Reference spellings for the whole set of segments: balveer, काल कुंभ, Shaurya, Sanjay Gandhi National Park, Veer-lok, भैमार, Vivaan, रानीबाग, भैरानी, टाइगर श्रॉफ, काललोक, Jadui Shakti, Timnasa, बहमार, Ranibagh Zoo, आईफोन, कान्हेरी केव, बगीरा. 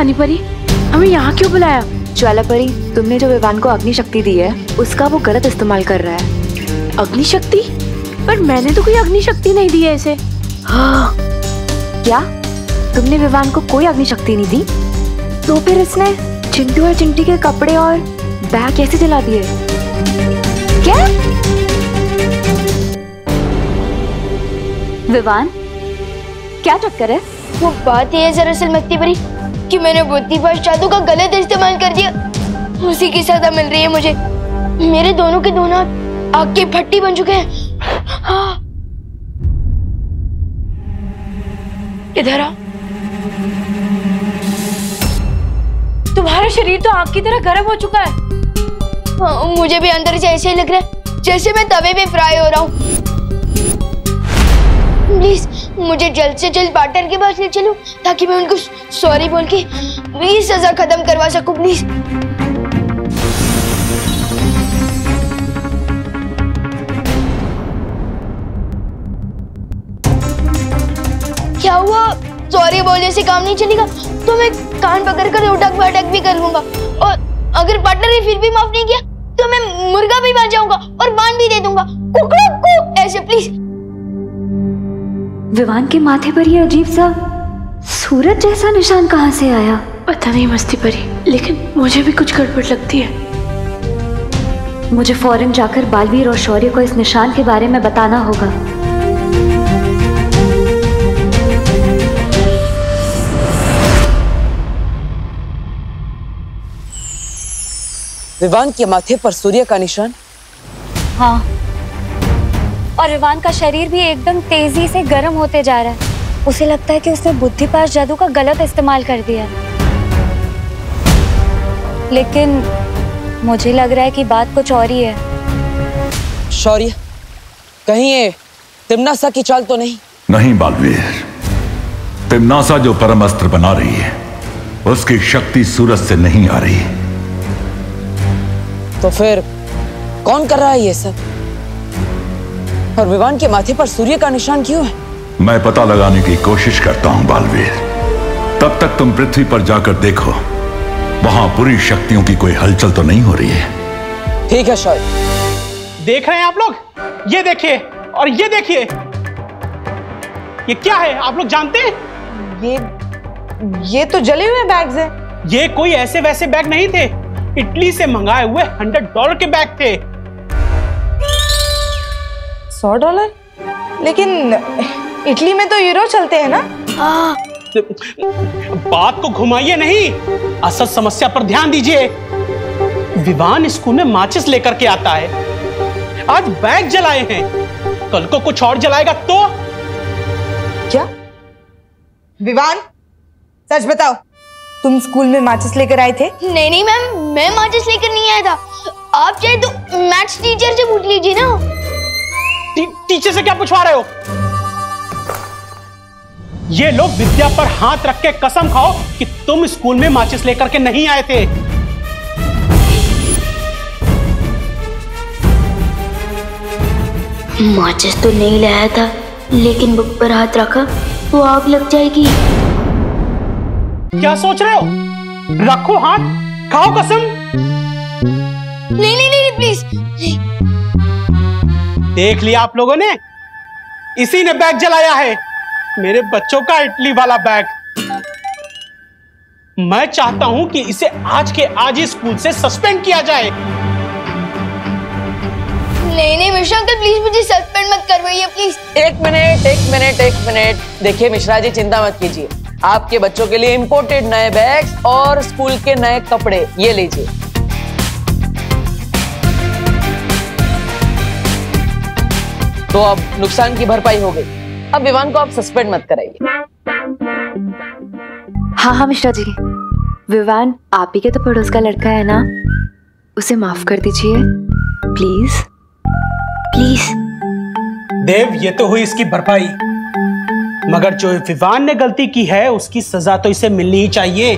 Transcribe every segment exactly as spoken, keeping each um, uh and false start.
पानी परी, हमें यहाँ क्यों बुलाया? ज्वाला परी, तुमने जो विवान को अग्नि शक्ति दी है उसका वो गलत इस्तेमाल कर रहा है। अग्नि शक्ति? पर मैंने तो कोई अग्नि शक्ति नहीं दी है इसे। हाँ। क्या तुमने विवान को कोई अग्नि शक्ति नहीं दी? तो फिर इसने चिंटू और चिंटी के कपड़े और बैग कैसे जला दिए? क्या विवान, क्या चक्कर है? वो बात ये है दरअसल मक्ती परी कि मैंने बुद्धि पर जादू का गलत इस्तेमाल कर दिया। उसी की सजा मिल रही है मुझे। मेरे दोनों के दोनों आग की भट्टी बन चुके हैं। हाँ। इधर आ। तुम्हारा शरीर तो आग की तरह गर्म हो चुका है। हाँ, मुझे भी अंदर से ऐसे ही लग रहा है जैसे मैं तवे पे फ्राई हो रहा हूँ। प्लीज मुझे जल्द से जल्द पार्टनर के पास ले चलो ताकि मैं उनको सॉरी बोल के मेरी सजा खत्म करवा सकूं। प्लीज क्या हुआ? सॉरी बोलने से काम नहीं चलेगा तो मैं कान पकड़कर उठक बैठक भी कर लूंगा, और अगर पार्टनर ने फिर भी माफ नहीं किया तो मैं मुर्गा भी बन जाऊंगा और बांध भी दे दूंगा। कुकड़ा कुक ऐसे। प्लीज विवान के माथे पर यह अजीब सा सूरज जैसा निशान कहाँ से आया? पता नहीं मस्ती परी, लेकिन मुझे भी कुछ गड़बड़ लगती है। मुझे फौरन जाकर बालवीर और शौर्य को इस निशान के बारे में बताना होगा। विवान के माथे पर सूर्य का निशान? हाँ, और विवान का शरीर भी एकदम तेजी से गर्म होते जा रहा है। उसे लगता है कि उसने बुद्धि पास जादू का गलत इस्तेमाल कर दिया, लेकिन मुझे लग रहा है कि बात कुछ और ही है। शौर्य, कहीं ये तिम्नासा की चाल तो नहीं? नहीं बालवीर, तिम्नासा जो परम अस्त्र बना रही है उसकी शक्ति सूरज से नहीं आ रही। तो फिर कौन कर रहा है ये सब, और विवान के माथे पर सूर्य का निशान क्यों है? मैं पता लगाने की कोशिश करता हूं बालवीर। तब तक तुम पृथ्वी पर जाकर देखो, वहां पूरी शक्तियों की कोई हलचल तो नहीं हो रही है। ठीक है शौर्य। देख रहे हैं आप लोग, ये देखिए और ये देखिए, ये क्या है आप लोग जानते हैं? ये ये तो जले हुए बैग्स हैं। ये कोई ऐसे वैसे बैग नहीं थे, इटली से मंगाए हुए हंड्रेड डॉलर के बैग थे। सौ डॉलर? लेकिन इटली में तो यूरो चलते हैं ना। आ, बात को घुमाइए नहीं, असल समस्या पर ध्यान दीजिए। विवान स्कूल में माचिस लेकर के आता है, आज बैग जलाए हैं, कल को कुछ और जलाएगा तो क्या? विवान सच बताओ, तुम स्कूल में माचिस लेकर आए थे? नहीं नहीं मैम, मैं माचिस लेकर नहीं आया था। आप चाहे तो मैथ्स टीचर से पूछ लीजिए ना। टी, टीचर से क्या पूछवा रहे हो? ये लोग विद्या पर हाथ रख के कसम खाओ कि तुम स्कूल में माचिस लेकर के नहीं आए थे। माचिस तो नहीं लाया था, लेकिन बुक पर हाथ रखा तो आग लग जाएगी। क्या सोच रहे हो? रखो हाथ, खाओ कसम। नहीं नहीं नहीं प्लीज। देख लिया आप लोगों ने, इसी ने बैग जलाया है, मेरे बच्चों का इटली वाला बैग। मैं चाहता हूं कि इसे आज के आज ही स्कूल से सस्पेंड किया जाए। नहीं नहीं मिश्रा अंकल प्लीज मुझे सस्पेंड मत करवाइए प्लीज। एक मिनट एक मिनट एक मिनट। देखिए मिश्रा जी, चिंता मत कीजिए, आपके बच्चों के लिए इंपोर्टेड नए बैग और स्कूल के नए कपड़े ये लीजिए। तो अब नुकसान की भरपाई हो गई। अब विवान को आप सस्पेंड मत कराइए। हाँ हाँ मिश्रा जी, विवान आप ही के तो पड़ोस का लड़का है ना, उसे माफ कर दीजिए प्लीज प्लीज। देव, ये तो हुई इसकी भरपाई, मगर जो विवान ने गलती की है उसकी सजा तो इसे मिलनी ही चाहिए।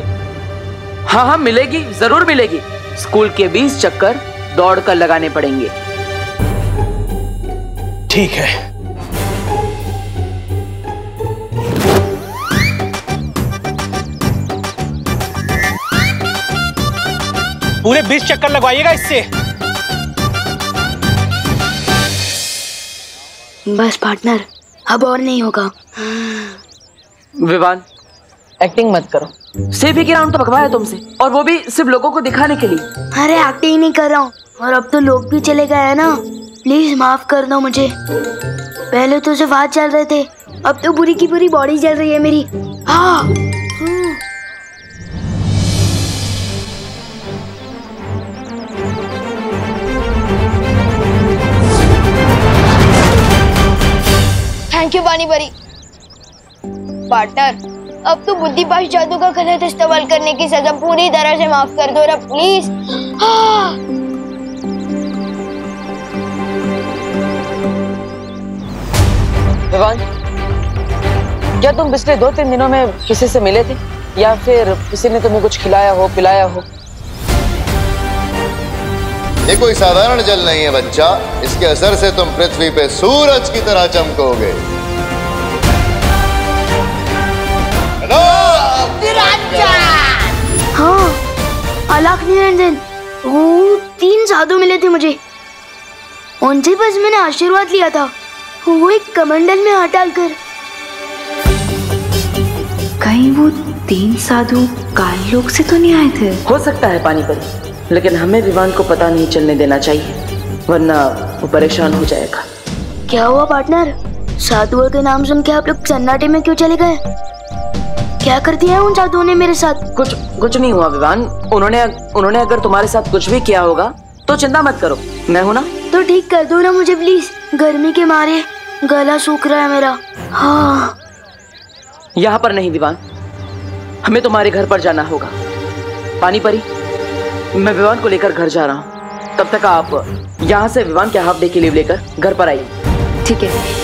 हाँ हाँ मिलेगी, जरूर मिलेगी। स्कूल के बीस चक्कर दौड़ कर लगाने पड़ेंगे। ठीक है। पूरे बीस चक्कर लगवाइएगा इससे। बस पार्टनर, अब और नहीं होगा। विवान, एक्टिंग मत करो। सिर्फ एक ही राउंड तो पकवाया तुमसे, और वो भी सिर्फ लोगों को दिखाने के लिए। अरे एक्टिंग नहीं कर रहा हूँ, और अब तो लोग भी चले गए हैं ना, प्लीज माफ कर दो मुझे। पहले तो सिर्फ हाथ चल रहे थे, अब तो पूरी की पूरी बॉडी जल रही है मेरी। हाँ। थैंक यू बानी बरी। पार्टनर, अब तो बुद्धिपाश जादू का गलत इस्तेमाल करने की सजा पूरी तरह से माफ कर दो और अब प्लीज। हाँ। विवान, क्या तुम पिछले दो तीन दिनों में किसी से मिले थे, या फिर किसी ने तुम्हें कुछ खिलाया हो पिलाया हो? ये कोई साधारण जल नहीं है बच्चा, इसके असर से तुम पृथ्वी पे सूरज की तरह चमकोगे। हाँ, अलग निरंजन, वो तीन साधु मिले थे मुझे, उनसे बस मैंने आशीर्वाद लिया था, वो एक कमंडल में हाथ डालकर। कहीं वो तीन साधु काललोक से तो नहीं आए थे? हो सकता है पानीपत, लेकिन हमें विवान को पता नहीं चलने देना चाहिए, वरना वो परेशान हो जाएगा। क्या हुआ पार्टनर, साधुओं के नाम सुन के आप लोग सन्नाटे में क्यों चले गए? क्या कर दिया उन साधुओं ने मेरे साथ? कुछ कुछ नहीं हुआ विवान, उन्होंने उन्होंने अगर तुम्हारे साथ कुछ भी किया होगा तो चिंता मत करो, मैं हूँ ना। तो ठीक कर दो ना मुझे प्लीज, गर्मी के मारे गला सूख रहा है मेरा। हाँ। यहाँ पर नहीं विवान, हमें तुम्हारे घर पर जाना होगा। पानी परी, मैं विवान को लेकर घर जा रहा हूँ, तब तक आप यहाँ से विवान के हाफ डे की लीव लेकर घर पर आइए। ठीक है।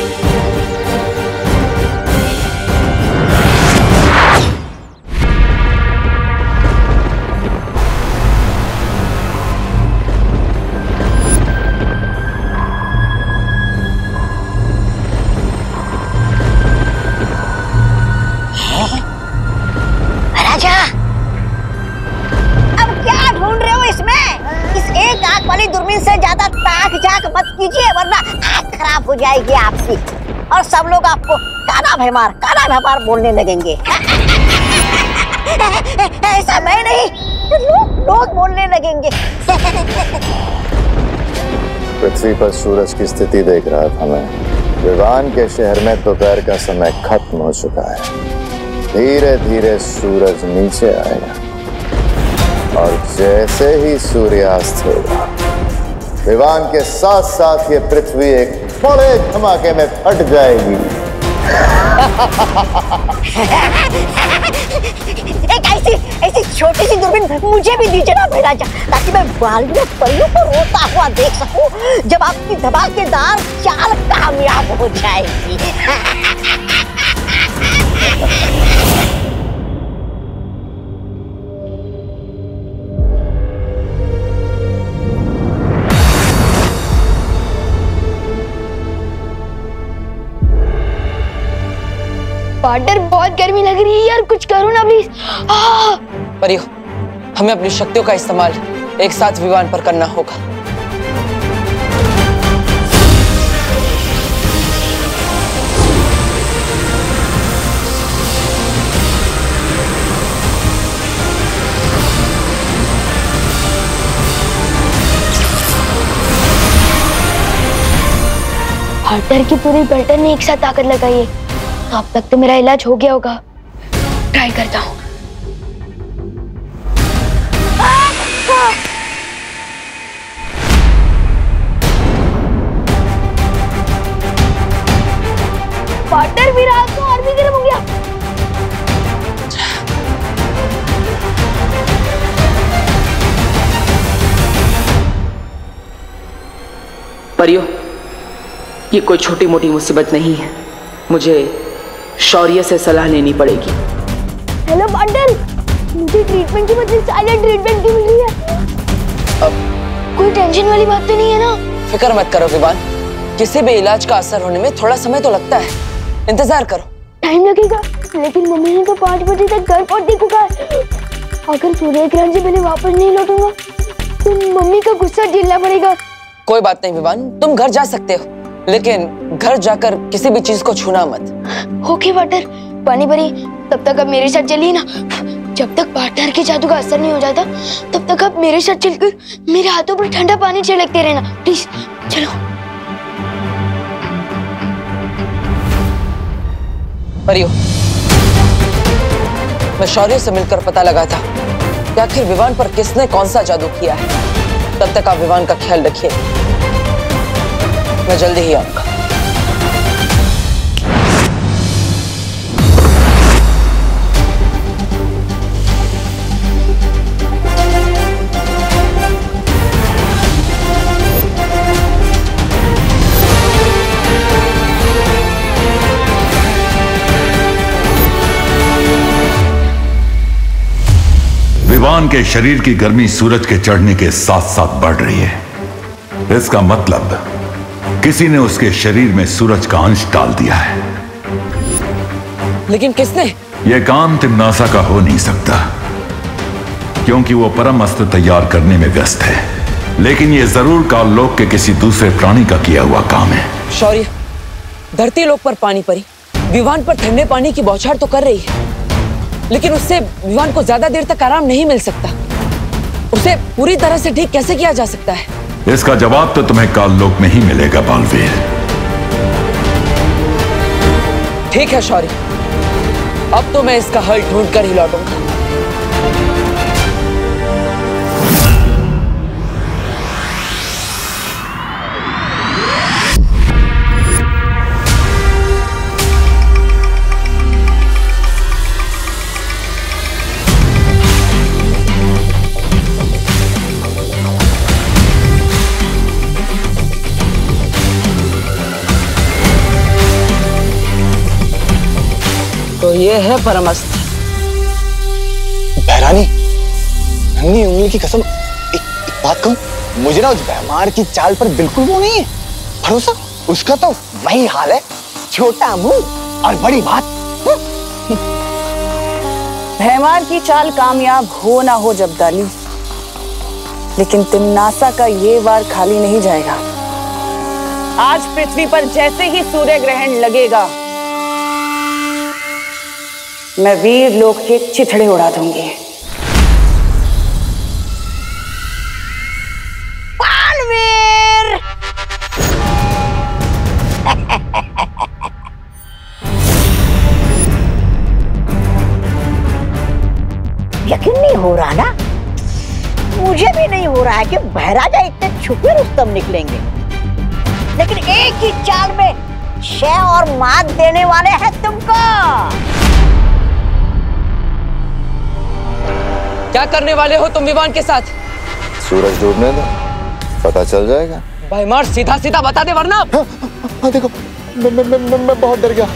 हो जाएगी आपकी, और सब लोग आपको काना भैमार काना भैमार बोलने लगेंगे। ऐसा मैं नहीं, लोग लोग बोलने लगेंगे। पृथ्वी पर सूरज की स्थिति देख रहा था मैं। विवान के शहर में दोपहर का समय खत्म हो चुका है, धीरे धीरे सूरज नीचे आएगा, और जैसे ही सूर्यास्त होगा विवान के साथ साथ ये पृथ्वी एक बड़े धमाके में फट जाएगी। एक ऐसी ऐसी छोटी सी दूरबीन मुझे भी दीजिए ना भेड़ा जा, ताकि मैं बाल में परियों को रोता हुआ देख सकूं जब आपकी धमाकेदार चाल कामयाब हो जाएगी। पार्टनर, बहुत गर्मी लग रही है यार, कुछ करो ना प्लीज। परियो, हमें अपनी शक्तियों का इस्तेमाल एक साथ विवान पर करना होगा। पार्टनर की पूरी पैटर्न ने एक साथ ताकत लगाई है, तो अब तक तो मेरा इलाज हो गया होगा। ट्राई करता हूँ। पार्टनर, मेरा हाथ तो और भी गर्म हो गया। परियो, ये कोई छोटी मोटी मुसीबत नहीं है, मुझे शौर्य से सलाह लेनी पड़ेगी। हेलो पार्टनर, मुझे ट्रीटमेंट की बजाय साइलेंट ट्रीटमेंट क्यों मिल रही है? अब कोई टेंशन वाली बात तो नहीं है ना? फिक्र मत करो विवान, किसी भी इलाज का असर होने में थोड़ा समय तो लगता है, इंतजार करो। टाइम लगेगा, लेकिन मम्मी ने तो पाँच बजे तक घर पहुँचने को कहा है। अगर सूर्यग्रहण से पहले वापस नहीं लौटूंगा मम्मी को गुस्सा झेलना पड़ेगा। कोई बात नहीं विवान, तुम घर जा सकते हो, लेकिन घर जाकर किसी भी चीज को छूना मत। ओके वाटर, पानी भरी, तब तक अब मेरे साथ चलिए ना। जब तक वाटर के जादू का असर नहीं हो जाता तब तक आप मेरे साथ चलकर मेरे हाथों पर ठंडा पानी छिड़कते रहना प्लीज। चलो परियो, मैं शौर्य से मिलकर पता लगा था कि आखिर विवान पर किसने कौन सा जादू किया है। तब तक आप विवान का ख्याल रखिए, मैं जल्दी ही आऊंगा। विवान के शरीर की गर्मी सूरज के चढ़ने के साथ साथ बढ़ रही है। इसका मतलब किसी ने उसके शरीर में सूरज का अंश डाल दिया है। लेकिन किसने? यह काम तिमनासा का हो नहीं सकता, क्योंकि वो परम अस्त्र तैयार करने में व्यस्त है। लेकिन यह जरूर काललोक के किसी दूसरे प्राणी का किया हुआ काम है। शौर्य, धरती लोक पर पानी परी विवान पर ठंडे पानी की बौछार तो कर रही है, लेकिन उससे विवान को ज्यादा देर तक आराम नहीं मिल सकता। उसे पूरी तरह से ठीक कैसे किया जा सकता है? इसका जवाब तो तुम्हें काललोक में ही मिलेगा बालवीर। ठीक है शौर्य, अब तो मैं इसका हल ढूंढ कर ही लौटूंगा। तो ये है परमस्त्र। बहरानी, नन्ही उंगली की कसम, एक, एक बात कहूं, मुझे ना उस बहमार की चाल पर बिल्कुल वो नहीं है भरोसा। उसका तो वही हाल है, छोटा मुंह और बड़ी बात। बहमार की चाल कामयाब हो ना हो जब्दाली, लेकिन तिमनासा का ये वार खाली नहीं जाएगा। आज पृथ्वी पर जैसे ही सूर्य ग्रहण लगेगा, मैं वीर-लोक के चिथड़े उड़ा दूंगी। बालवीर! यकीन नहीं हो रहा ना, मुझे भी नहीं हो रहा है कि बहराजा इतने छुपे रुस्तम निकलेंगे, लेकिन एक ही चाल में शह और मात देने वाले हैं तुमको। क्या करने वाले हो तुम विवान के साथ? सूरज डूबने दो, पता चल जाएगा। भाई मार, सीधा सीधा बता दे वरना। हाँ, हाँ, देखो मैं, मैं, मैं, मैं बहुत डर गया।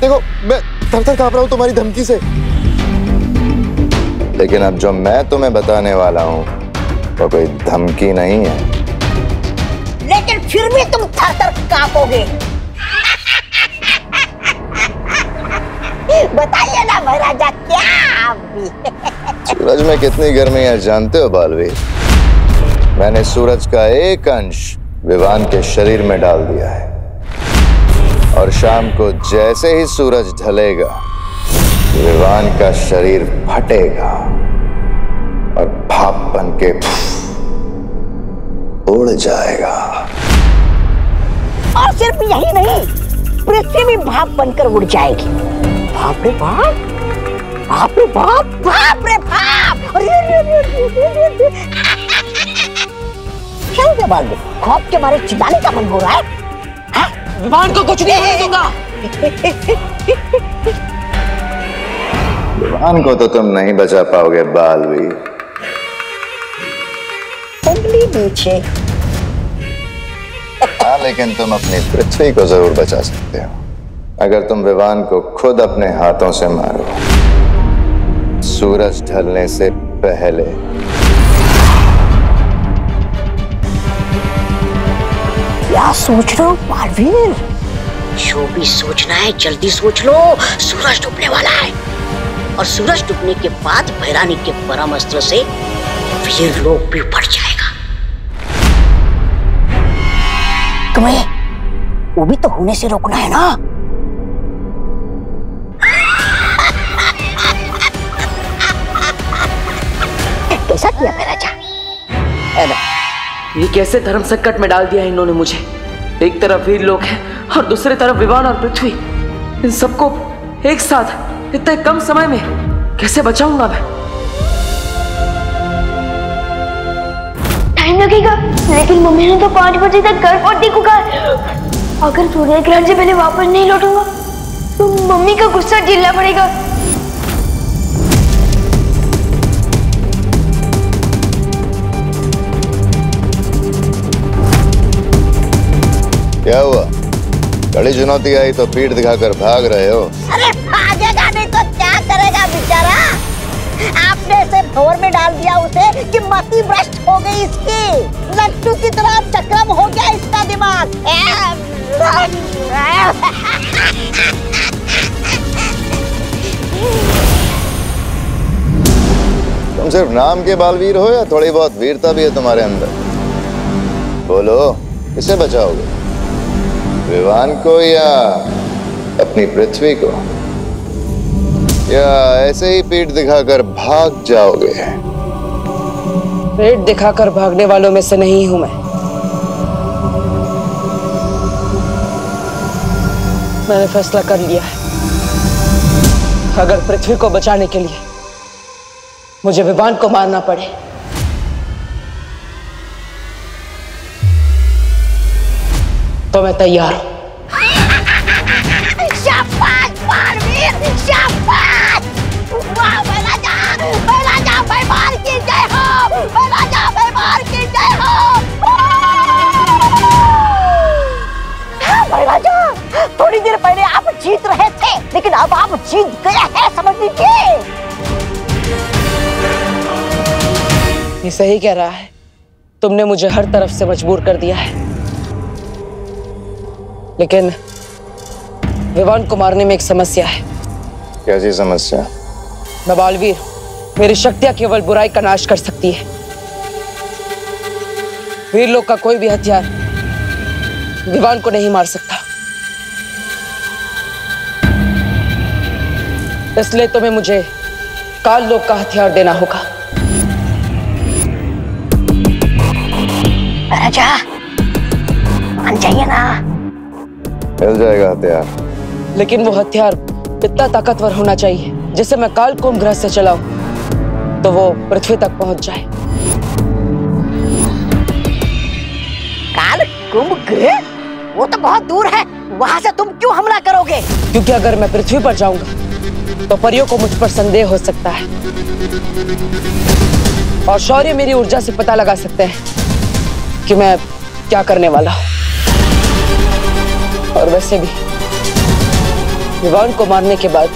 देखो मैं थर-थर कांप रहा हूँ तुम्हारी धमकी से। लेकिन अब जो मैं तुम्हें बताने वाला हूँ वो तो कोई धमकी नहीं है। लेकिन फिर भी तुम थर-थर कांपोगे। बताइए ना महाराजा, क्या आप भी? सूरज में कितनी गर्मी है जानते हो बालवीर? मैंने सूरज का एक अंश विवान के शरीर में डाल दिया है, और शाम को जैसे ही सूरज ढलेगा विवान का शरीर फटेगा और भाप बन के उड़ जाएगा। और सिर्फ यही नहीं, पृथ्वी भी भाप बनकर उड़ जाएगी। बाप रे बाप, बाप रे बाप, बाप रे बाप। क्या हुआ बाल में? खौफ के मारे चिल्लाने का मन हो रहा है। विवान को कुछ नहीं होने दूंगा। विवान को तो तुम नहीं बचा पाओगे बालवीर। उंगली नीचे। हाँ, लेकिन तुम अपनी पृथ्वी को जरूर बचा सकते हो, अगर तुम विवान को खुद अपने हाथों से मारो, सूरज ढलने से पहले। क्या सोच रहे हो बालवीर? जो भी सोचना है जल्दी सोच लो, सूरज डूबने वाला है। और सूरज डूबने के बाद भैरानी के परम अस्त्र से वीर-लोक भी पड़ जाएगा। तुम्हें वो भी तो होने से रोकना है ना। कैसा किया महाराजा? ये कैसे धर्म संकट में डाल दिया है इन्होंने मुझे। एक तरफ वीर-लोक है और दूसरे तरफ विवान और पृथ्वी, इन सबको एक साथ इतने कम समय में कैसे बचाऊंगा मैं? टाइम लगेगा, लेकिन मम्मी ने तो पाँच बजे तक घर पहुंचने को कहा। अगर सूर्यग्रहण से पहले वापस नहीं लौटूंगा तो मम्मी का गुस्सा झेलना पड़ेगा। क्या हुआ? बड़ी चुनौती आई तो पीठ दिखाकर भाग रहे हो? अरे भागेगा नहीं तो क्या करेगा बेचारा? आपने इसे भंवर में डाल दिया उसे कि मति भ्रष्ट हो गई इसकी। लट्टू की तरह चक्रम हो गया इसका दिमाग। तुम सिर्फ नाम के बालवीर हो या थोड़ी बहुत वीरता भी है तुम्हारे अंदर? बोलो, किसे बचाओगे? विवान को या अपनी पृथ्वी को, या ऐसे ही पीठ दिखाकर भाग जाओगे? पीठ दिखाकर भागने वालों में से नहीं हूं मैं। मैंने फैसला कर लिया है, अगर पृथ्वी को बचाने के लिए मुझे विवान को मारना पड़े तो मैं तैयार हूँ। शाबाश बारवीर, शाबाश! वाह महाराजा, महाराजा भैमार की जय हो, महाराजा भैमार की जय हो। महाराजा, थोड़ी देर पहले आप जीत रहे थे, लेकिन अब आप जीत गए हैं, समझ लीजिए। ये सही कह रहा है, तुमने मुझे हर तरफ से मजबूर कर दिया है, लेकिन विवान को मारने में एक समस्या है। कैसी समस्या? मैं बालवीर, मेरी शक्तियां केवल बुराई का नाश कर सकती है। वीर-लोक का कोई भी हथियार विवान को नहीं मार सकता, इसलिए तुम्हें मुझे काल-लोक का हथियार देना होगा। राजा, मान जाइए ना। मिल जाएगा हथियार, लेकिन वो हथियार इतना ताकतवर होना चाहिए जिसे मैं काल कुंभ ग्रह से चलाऊं तो वो पृथ्वी तक पहुंच जाए। काल कुंभ ग्रह? वो तो बहुत दूर है, वहां से तुम क्यों हमला करोगे? क्योंकि अगर मैं पृथ्वी पर जाऊंगा तो परियों को मुझ पर संदेह हो सकता है और शौर्य मेरी ऊर्जा से पता लगा सकते हैं कि मैं क्या करने वाला हूँ। और वैसे भी विवान को मारने के बाद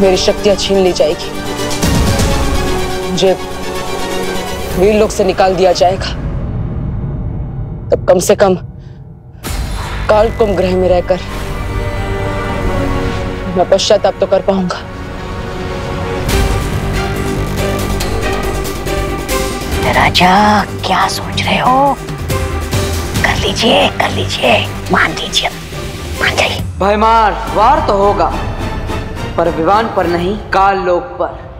मेरी शक्तियां छीन ली जाएगी, मुझे वीर-लोक से निकाल दिया जाएगा, तब कम से कम काल कुंभ ग्रह में रहकर मैं पश्चाताप तो कर पाऊंगा। राजा, क्या सोच रहे हो? कर लीजिए, कर लीजिए, मान लीजिए, मान जाइए। भयमार वार तो होगा पर विवान पर नहीं, काल लोक पर।